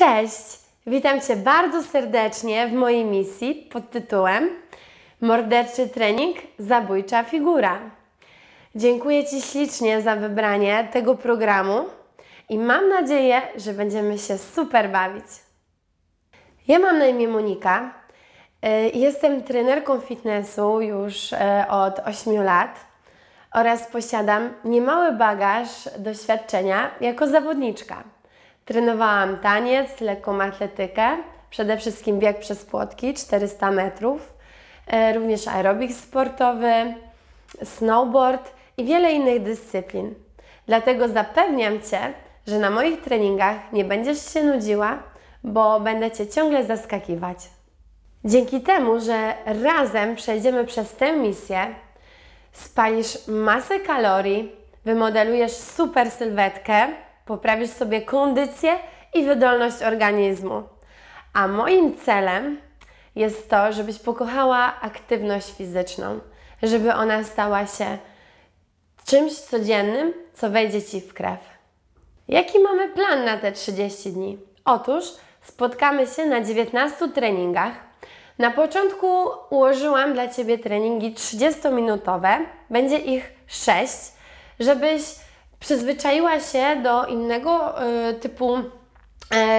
Cześć! Witam Cię bardzo serdecznie w mojej misji pod tytułem Morderczy trening, zabójcza figura. Dziękuję Ci ślicznie za wybranie tego programu i mam nadzieję, że będziemy się super bawić. Ja mam na imię Monika, jestem trenerką fitnessu już od 8 lat oraz posiadam niemały bagaż doświadczenia jako zawodniczka. Trenowałam taniec, lekką atletykę, przede wszystkim bieg przez płotki 400 metrów, również aerobik sportowy, snowboard i wiele innych dyscyplin. Dlatego zapewniam Cię, że na moich treningach nie będziesz się nudziła, bo będę Cię ciągle zaskakiwać. Dzięki temu, że razem przejdziemy przez tę misję, spalisz masę kalorii, wymodelujesz super sylwetkę, poprawisz sobie kondycję i wydolność organizmu. A moim celem jest to, żebyś pokochała aktywność fizyczną, żeby ona stała się czymś codziennym, co wejdzie Ci w krew. Jaki mamy plan na te 30 dni? Otóż spotkamy się na 19 treningach. Na początku ułożyłam dla Ciebie treningi 30-minutowe, będzie ich 6, żebyś przyzwyczaiła się do innego typu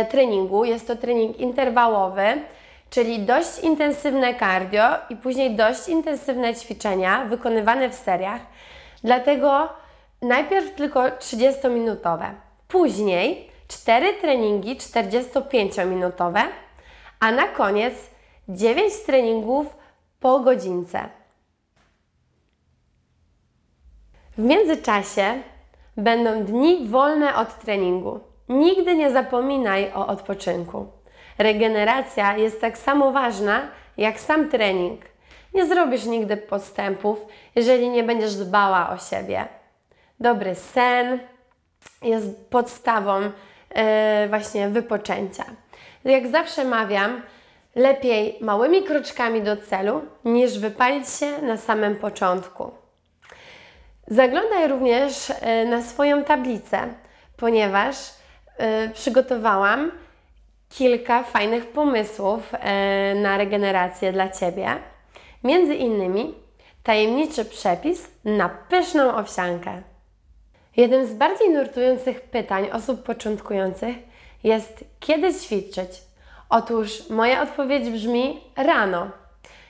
treningu. Jest to trening interwałowy, czyli dość intensywne cardio i później dość intensywne ćwiczenia wykonywane w seriach. Dlatego najpierw tylko 30-minutowe, później 4 treningi 45-minutowe, a na koniec 9 treningów po godzince. W międzyczasie będą dni wolne od treningu. Nigdy nie zapominaj o odpoczynku. Regeneracja jest tak samo ważna jak sam trening. Nie zrobisz nigdy postępów, jeżeli nie będziesz dbała o siebie. Dobry sen jest podstawą właśnie wypoczęcia. Jak zawsze mawiam, lepiej małymi kroczkami do celu, niż wypalić się na samym początku. Zaglądaj również na swoją tablicę, ponieważ przygotowałam kilka fajnych pomysłów na regenerację dla Ciebie. Między innymi tajemniczy przepis na pyszną owsiankę. Jednym z bardziej nurtujących pytań osób początkujących jest: kiedy ćwiczyć? Otóż moja odpowiedź brzmi: rano.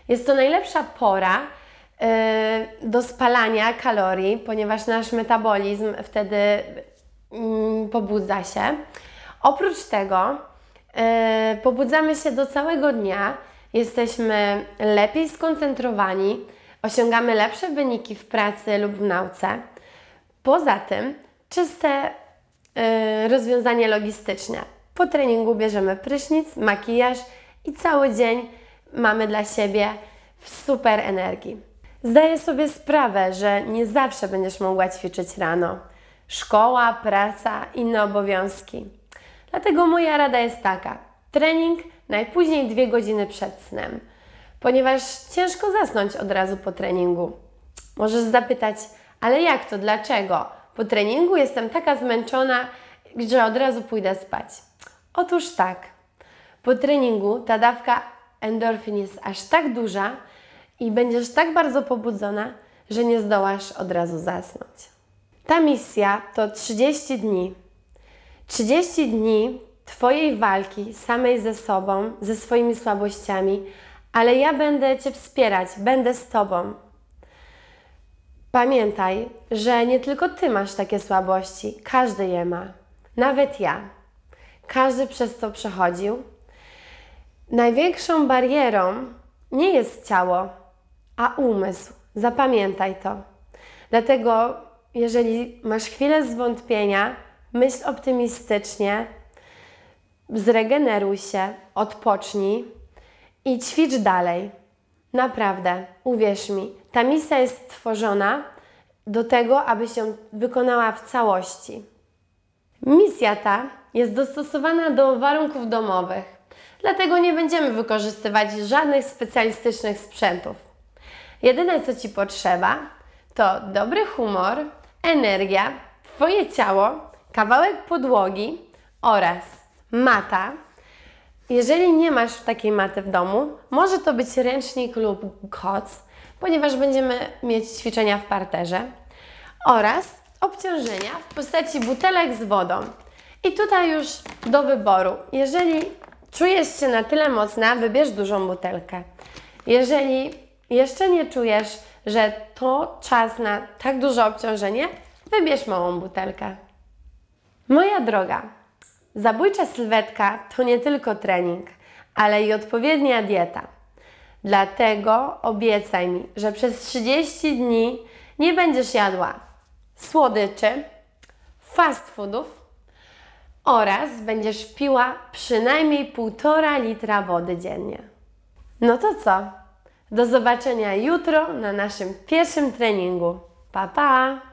Jest to najlepsza pora do spalania kalorii, ponieważ nasz metabolizm wtedy pobudza się. Oprócz tego pobudzamy się do całego dnia, jesteśmy lepiej skoncentrowani, osiągamy lepsze wyniki w pracy lub w nauce. Poza tym czyste rozwiązanie logistyczne. Po treningu bierzemy prysznic, makijaż i cały dzień mamy dla siebie w super energii. Zdaję sobie sprawę, że nie zawsze będziesz mogła ćwiczyć rano. Szkoła, praca, inne obowiązki. Dlatego moja rada jest taka: trening najpóźniej 2 godziny przed snem, ponieważ ciężko zasnąć od razu po treningu. Możesz zapytać: ale jak to, dlaczego? Po treningu jestem taka zmęczona, że od razu pójdę spać. Otóż tak, po treningu ta dawka endorfin jest aż tak duża, i będziesz tak bardzo pobudzona, że nie zdołasz od razu zasnąć. Ta misja to 30 dni. 30 dni Twojej walki samej ze sobą, ze swoimi słabościami, ale ja będę Cię wspierać, będę z Tobą. Pamiętaj, że nie tylko Ty masz takie słabości, każdy je ma. Nawet ja. Każdy przez to przechodził. Największą barierą nie jest ciało, a umysł. Zapamiętaj to. Dlatego, jeżeli masz chwilę zwątpienia, myśl optymistycznie, zregeneruj się, odpocznij i ćwicz dalej. Naprawdę, uwierz mi, ta misja jest stworzona do tego, abyś ją wykonała w całości. Misja ta jest dostosowana do warunków domowych, dlatego nie będziemy wykorzystywać żadnych specjalistycznych sprzętów. Jedyne, co Ci potrzeba, to dobry humor, energia, Twoje ciało, kawałek podłogi oraz mata. Jeżeli nie masz takiej maty w domu, może to być ręcznik lub koc, ponieważ będziemy mieć ćwiczenia w parterze oraz obciążenia w postaci butelek z wodą. I tutaj już do wyboru. Jeżeli czujesz się na tyle mocna, wybierz dużą butelkę. Jeżeli jeszcze nie czujesz, że to czas na tak duże obciążenie, wybierz małą butelkę. Moja droga, zabójcza sylwetka to nie tylko trening, ale i odpowiednia dieta. Dlatego obiecaj mi, że przez 30 dni nie będziesz jadła słodyczy, fast foodów oraz będziesz piła przynajmniej 1,5 litra wody dziennie. No to co? Do zobaczenia jutro na naszym pierwszym treningu. Pa, pa!